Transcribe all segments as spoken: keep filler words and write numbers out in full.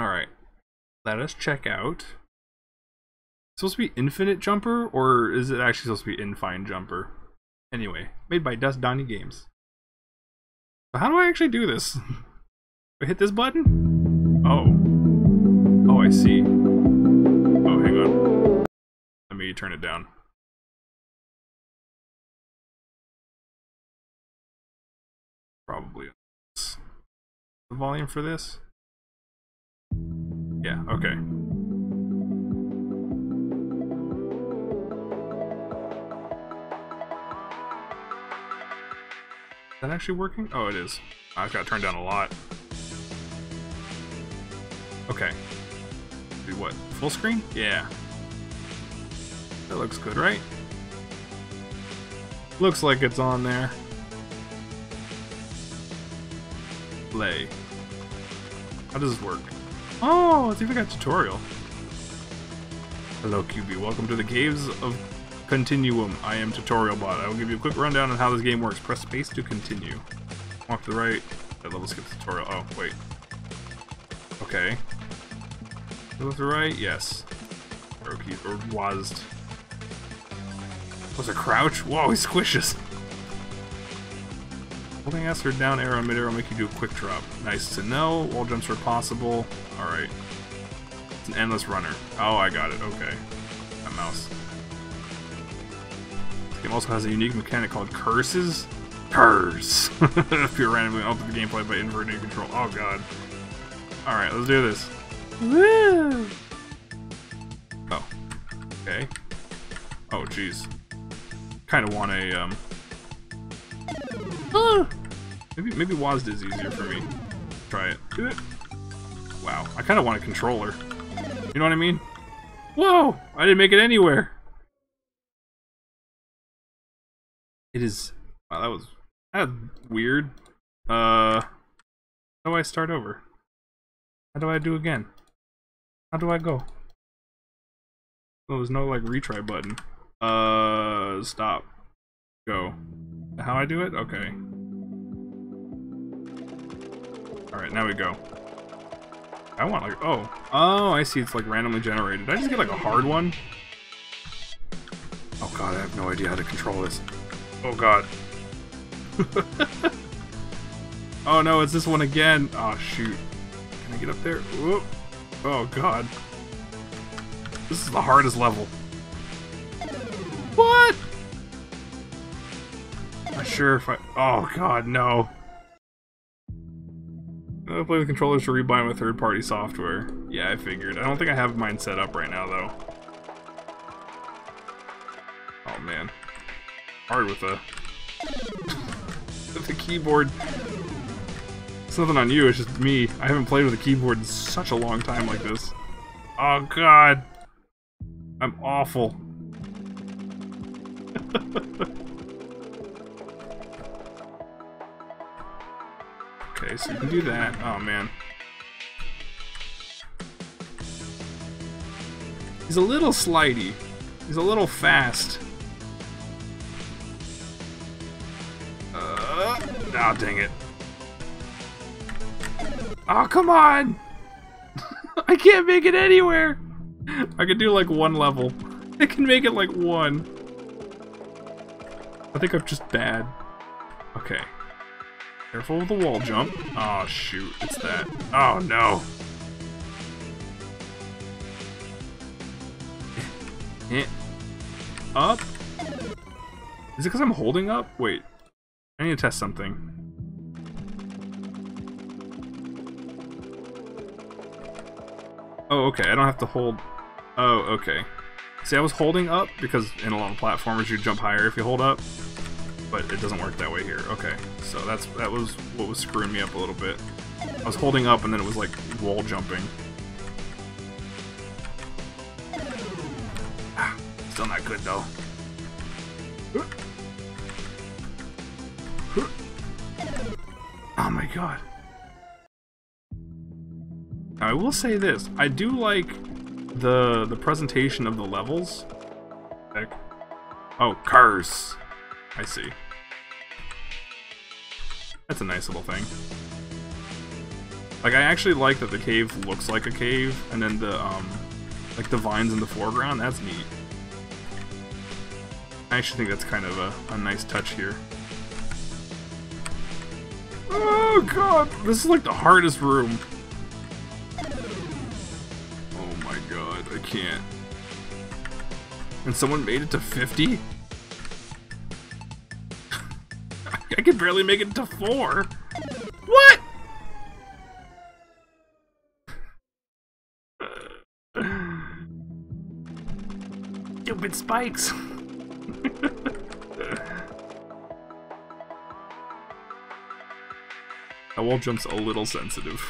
Alright, let us check out. It's supposed to be Infinite Jumper, or is it actually supposed to be Infine Jumper? Anyway, made by dusdonniegames. But how do I actually do this? Do I hit this button? Oh. Oh, I see. Oh, hang on. Let me turn it down. Probably the volume for this. Yeah, okay. Is that actually working? Oh, it is. I've got to turn down a lot. Okay. Do what? Full screen? Yeah. That looks good, right? Looks like it's on there. Play. How does this work? Oh, it's even got a tutorial. Hello, Q B. Welcome to the Caves of Continuum. I am TutorialBot. I will give you a quick rundown on how this game works. Press space to continue. Walk to the right. That level skips tutorial. Oh, wait. Okay. Go to the right. Yes. Arrow keys or W A S D. Was a crouch? Whoa, he squishes. Holding S or down arrow mid arrow will make you do a quick drop. Nice to know. Wall jumps are possible. Alright. It's an endless runner. Oh, I got it. Okay. That mouse. This game also has a unique mechanic called CURSES. Curse! If you're randomly alter the gameplay by inverting control. Oh, God. Alright, let's do this. Woo! Oh. Okay. Oh, jeez. Kind of want a, um... Ah. Maybe maybe W A S D is easier for me. Try it. Do it. Wow, I kind of want a controller. You know what I mean? Whoa! I didn't make it anywhere. It is. Wow, that was that was weird. Uh, how do I start over? How do I do again? How do I go? Oh, there's no like retry button. Uh, stop. Go. How I do it? Okay. Alright, now we go. I want like... Oh. Oh, I see. It's like randomly generated. Did I just get like a hard one? Oh god, I have no idea how to control this. Oh god. Oh no, it's this one again. Oh shoot. Can I get up there? Whoop. Oh god. This is the hardest level. What? Not sure if I... Oh god, no. I play with controllers to rebind with third-party software. Yeah, I figured. I don't think I have mine set up right now, though. Oh man. Hard with the... with the keyboard. It's nothing on you, it's just me. I haven't played with a keyboard in such a long time like this. Oh god. I'm awful. Okay, so you can do that. Oh man. He's a little slidey. He's a little fast. Uh, oh, dang it. Oh, come on! I can't make it anywhere! I could do like one level. I can make it like one. I think I'm just bad. Okay. Careful with the wall jump. Oh shoot, it's that. Oh no. Up? Is it because I'm holding up? Wait. I need to test something. Oh, okay, I don't have to hold... Oh, okay. See, I was holding up because in a lot of platformers you jump higher if you hold up. But it doesn't work that way here. Okay, so that's that was what was screwing me up a little bit. I was holding up and then it was like wall jumping. Ah, still not good though. Oh my god. Now, I will say this, I do like the the presentation of the levels. Heck. Oh, curse. I see. That's a nice little thing. Like, I actually like that the cave looks like a cave, and then the, um, like the vines in the foreground, that's neat. I actually think that's kind of a, a nice touch here. Oh god, this is like the hardest room. Oh my god, I can't. And someone made it to fifty? I could barely make it to four. What? Stupid spikes. That wall jump's a little sensitive.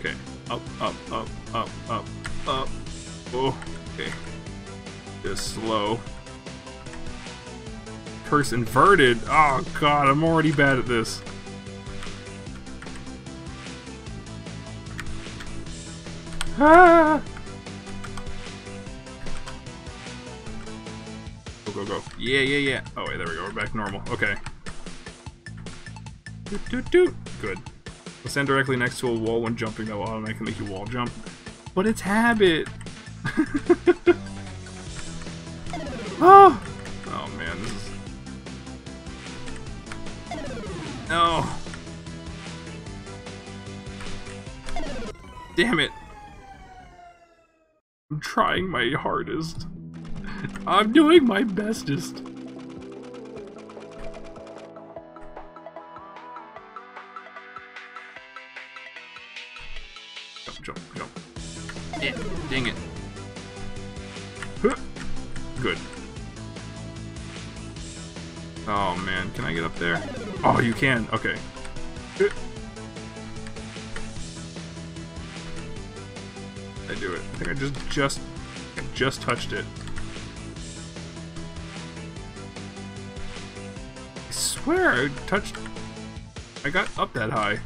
Okay, up, up, up, up, up, up. Oh, okay. Just slow. Curse inverted. Oh god, I'm already bad at this. Ah! Go, go, go. Yeah, yeah, yeah. Oh wait, there we go. We're back normal. Okay. Doot, doot, doot. Good. I'll stand directly next to a wall when jumping. That will automatically make you wall jump. But it's habit. Oh! Oh man, this is... No! Damn it! I'm trying my hardest. I'm doing my bestest. Jump, jump, jump. Yeah, dang it. Huh. Good. Oh man, can I get up there? Oh, you can, okay. I do it. I think I just, just, I just touched it. I swear I touched, I got up that high.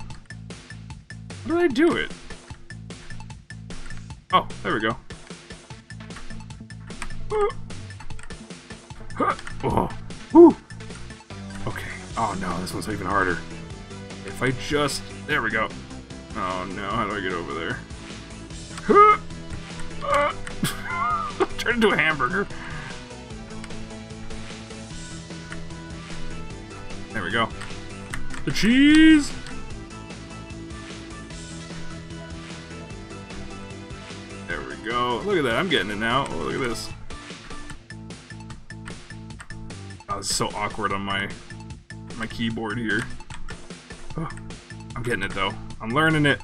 How did I do it? Oh, there we go. Oh, whew. Oh no, this one's even harder. If I just... There we go. Oh no, how do I get over there? Turn into a hamburger. There we go. The cheese! There we go. Look at that, I'm getting it now. Oh, look at this. Oh, it's so awkward on my... my keyboard here. Oh, I'm getting it though. I'm learning it.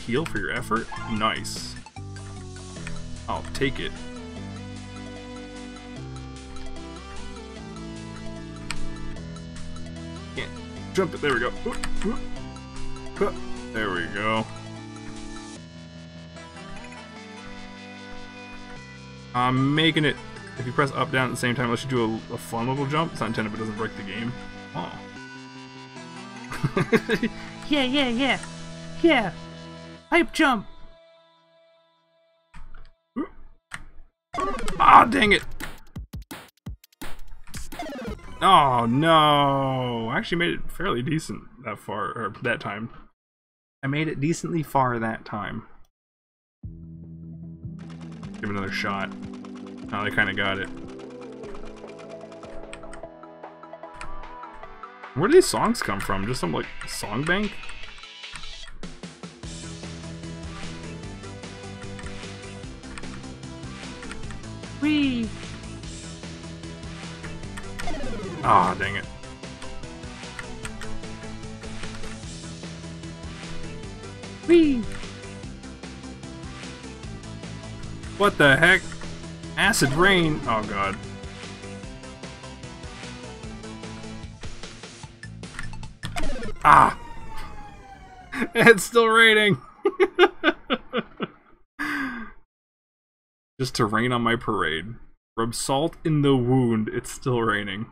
Heal for your effort? Nice. I'll take it. Can't jump it. There we go. There we go. I'm making it. If you press up down at the same time, it lets you do a, a fun little jump. It's not intended, but it doesn't break the game. Oh. Yeah, yeah, yeah. Yeah. Hype jump. Ah, oh, dang it. Oh, no. I actually made it fairly decent that far, or that time. I made it decently far that time. Give it another shot. Now they kind of got it. Where do these songs come from? Just some like song bank? Whee! Ah, dang it. Whee! What the heck? Acid rain! Oh god. Ah! It's still raining! Just to rain on my parade. Rub salt in the wound, it's still raining.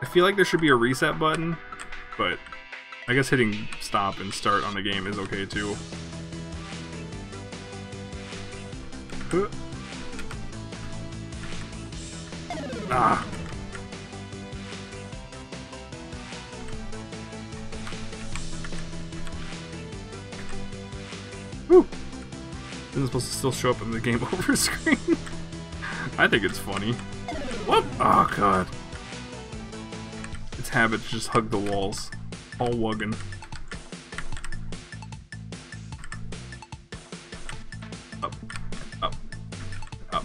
I feel like there should be a reset button, but... I guess hitting stop and start on the game is okay too. peu. Ah. Whew. This is supposed to still show up in the game over screen. I think it's funny. Whoop! Oh god. It's habit to just hug the walls. All wuggin'. Up. Up. Up.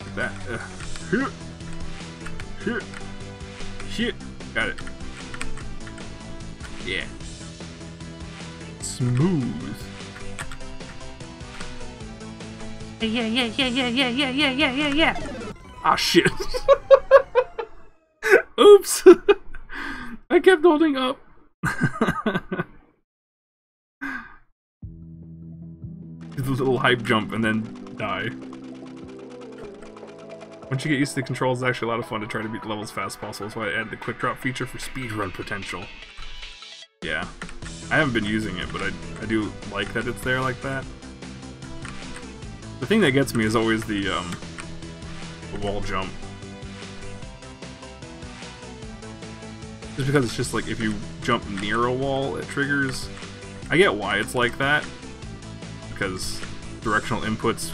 Like that. Uh. Here. Here. Here. Got it. Yeah. Smooth. Yeah, yeah, yeah, yeah, yeah, yeah, yeah, yeah, yeah, yeah. Ah, shit. Oops. I kept holding up. Did a little hype jump and then die. Once you get used to the controls, it's actually a lot of fun to try to beat the levels as fast as possible. That's why I added the quick drop feature for speedrun potential. Yeah. I haven't been using it, but I, I do like that it's there like that. The thing that gets me is always the, um, the wall jump. Just because it's just like, if you jump near a wall, it triggers. I get why it's like that. Because directional inputs,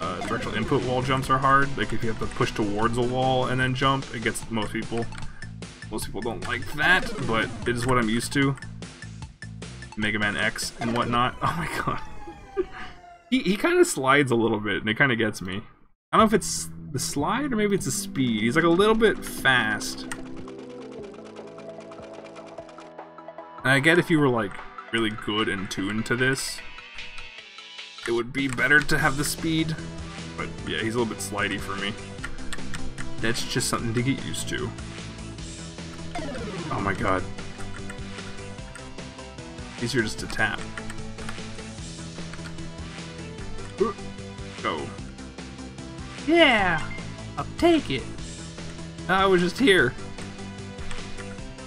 uh, directional input wall jumps are hard. Like, if you have to push towards a wall and then jump, it gets most people. Most people don't like that, but it is what I'm used to. Mega Man X and whatnot. Oh my god. He, he kind of slides a little bit, and it kind of gets me. I don't know if it's the slide, or maybe it's the speed. He's like a little bit fast. And I get if you were like really good and tuned to this, it would be better to have the speed. But yeah, he's a little bit slidey for me. That's just something to get used to. Oh my god. Easier just to tap. Go. Yeah! I'll take it! I was just here.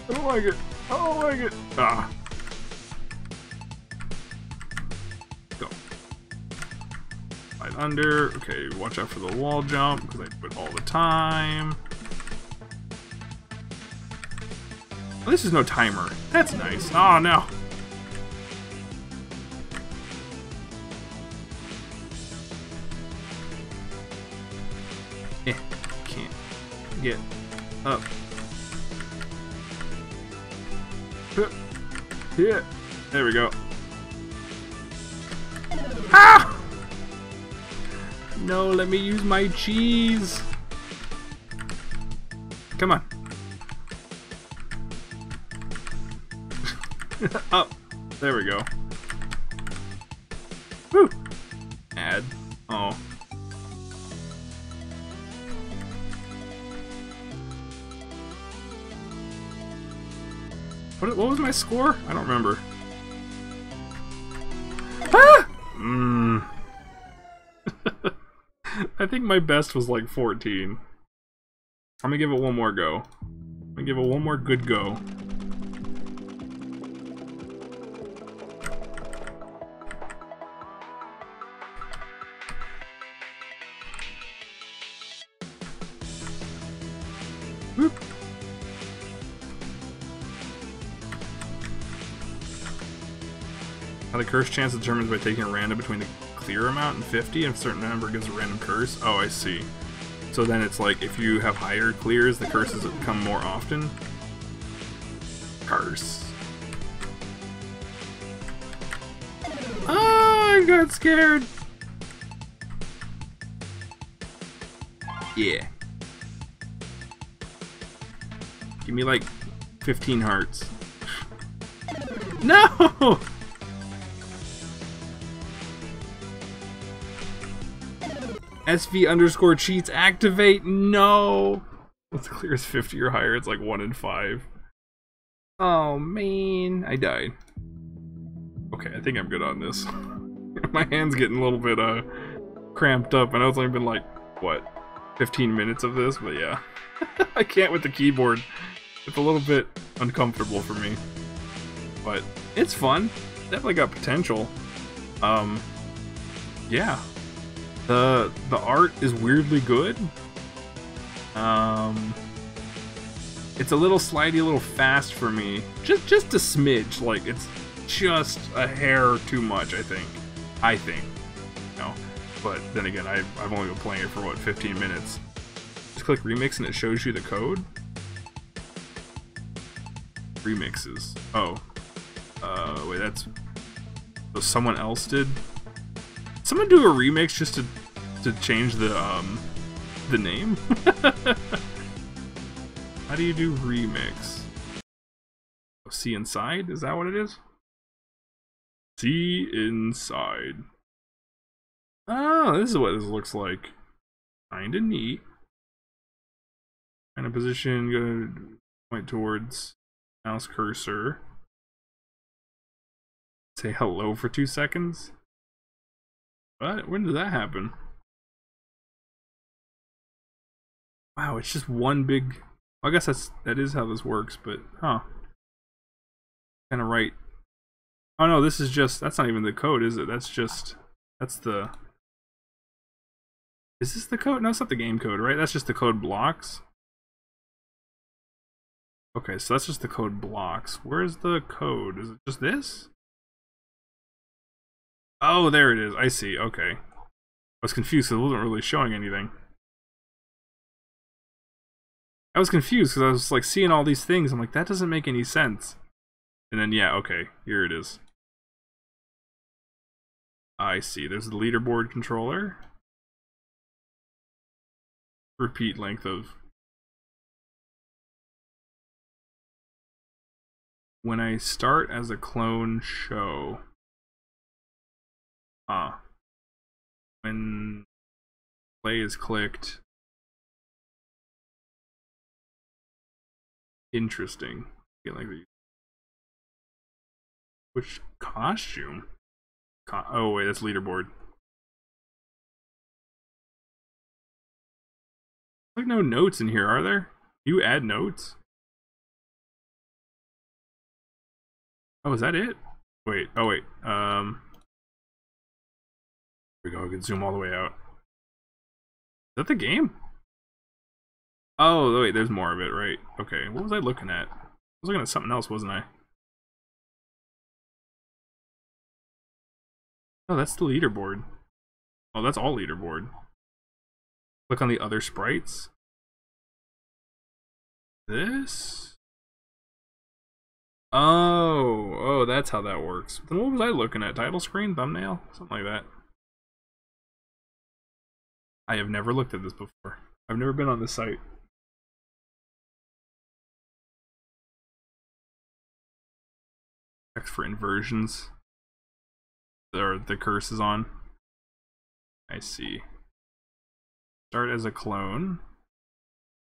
I don't like it. I don't like it. Ah. Go. Slide under. Okay, watch out for the wall jump, because I do it all the time. Oh, this is no timer. That's nice. Oh no! Eh, can't get up. Yeah, there we go. Ah! No, let me use my cheese. Come on. Up. There we go. Woo! Add. Oh. What, what was my score? I don't remember. Ah! Mm. I think my best was like fourteen. I'm gonna give it one more go. I'm gonna give it one more good go. Curse chance determined by taking a random between the clear amount and fifty, and a certain number gives a random curse. Oh, I see. So then it's like, if you have higher clears, the curses come more often. Curse. Oh, I got scared! Yeah. Give me like fifteen hearts. No! S V underscore cheats activate. No. Let's clear as fifty or higher. It's like one in five. Oh man, I died. Okay, I think I'm good on this. My hand's getting a little bit uh cramped up. I know it's only been like what, fifteen minutes of this, but yeah, I can't with the keyboard. It's a little bit uncomfortable for me, but it's fun. Definitely got potential. Um, yeah, the the art is weirdly good. Um, it's a little slidey, a little fast for me. Just just a smidge. Like, it's just a hair too much, I think. I think. You know? But then again, I've, I've only been playing it for, what, fifteen minutes? Just click remix and it shows you the code. Remixes. Oh. Uh, wait, that's... So someone else did? Someone do a remix just to to change the, um... the name? How do you do remix? See inside? Is that what it is? See inside. Oh, this is what this looks like. Kinda neat. Kind of position, go point towards mouse cursor. Say hello for two seconds. What? When did that happen? Wow, it's just one big... I guess that's, that is how this works, but, huh. Kind of right. Oh no, this is just, that's not even the code, is it? That's just, that's the... Is this the code? No, it's not the game code, right? That's just the code blocks. Okay, so that's just the code blocks. Where's the code? Is it just this? Oh, there it is. I see. Okay. I was confused because it wasn't really showing anything. I was confused because I was like seeing all these things. I'm like, that doesn't make any sense. And then, yeah, okay, here it is. I see. There's the leaderboard controller. Repeat length of... When I start as a clone, show. Ah. When play is clicked. Interesting. Which costume? Co oh wait, that's leaderboard. Like no notes in here, are there? You add notes? Oh, is that it? Wait. Oh wait. Um. Here we go. We can zoom all the way out. Is that the game? Oh, wait, there's more of it, right? Okay, what was I looking at? I was looking at something else, wasn't I? Oh, that's the leaderboard. Oh, that's all leaderboard. Click on the other sprites. This? Oh, oh, that's how that works. Then what was I looking at? Title screen? Thumbnail? Something like that. I have never looked at this before. I've never been on this site. Checks for inversions. Or the curse is on. I see. Start as a clone.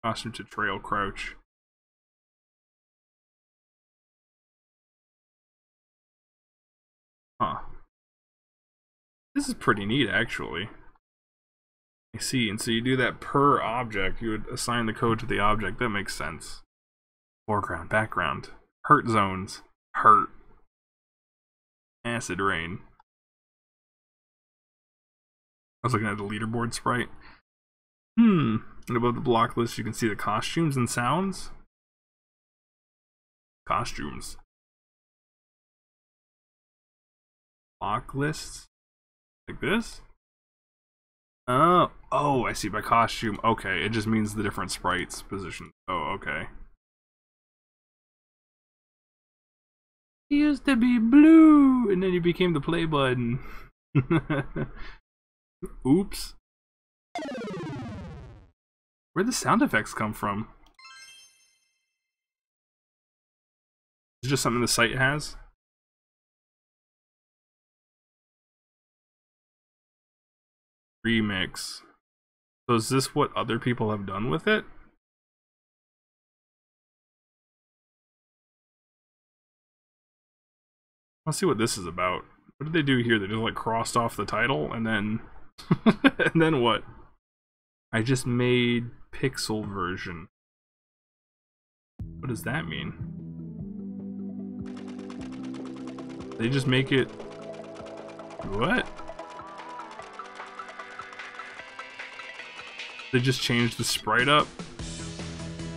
Costume to trail crouch. Huh. This is pretty neat, actually. I see, and so you do that per object. You would assign the code to the object. That makes sense. Foreground, background, hurt zones, hurt. Acid rain. I was looking at the leaderboard sprite. Hmm. And above the block list, you can see the costumes and sounds. Costumes. Block lists. Like this? Oh, oh, I see, by costume. Okay, it just means the different sprites position. Oh, okay. He used to be blue, and then he became the play button. Oops. Where'd the sound effects come from? Is it just something the site has? Remix. So is this what other people have done with it? Let's see what this is about. What did they do here? They just like crossed off the title and then and then what? I just made pixel version. What does that mean? They just make it What? They just changed the sprite up?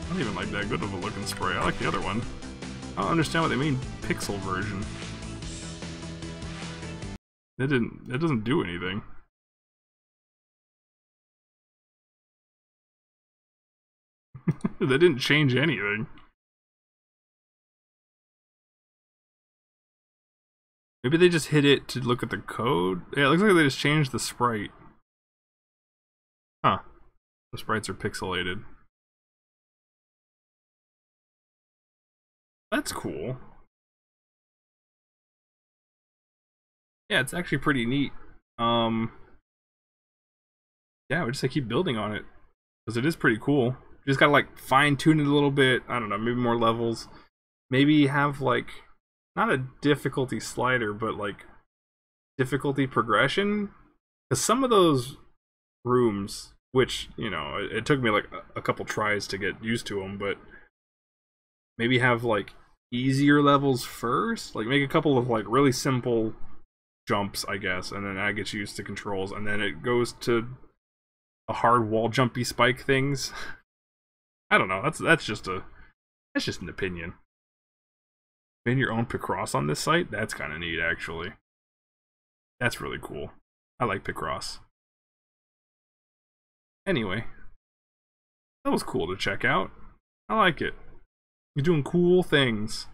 I don't even like that good of a looking sprite. I like the other one. I don't understand what they mean, pixel version. That didn't, that doesn't do anything. That didn't change anything. Maybe they just hit it to look at the code? Yeah, it looks like they just changed the sprite. Huh. The sprites are pixelated. That's cool. Yeah, it's actually pretty neat. Um, yeah, we just like, keep building on it. Because it is pretty cool. You just gotta like fine tune it a little bit. I don't know, maybe more levels. Maybe have like... not a difficulty slider, but like difficulty progression. Because some of those rooms, which, you know, it, it took me like a, a couple tries to get used to them, but maybe have like easier levels first. Like make a couple of like really simple jumps, I guess, and then that gets used to controls, and then it goes to a hard wall jumpy spike things. I don't know. That's that's just a that's just an opinion. Spin your own Picross on this site? That's kind of neat, actually. That's really cool. I like Picross. Anyway, that was cool to check out. I like it. You're doing cool things.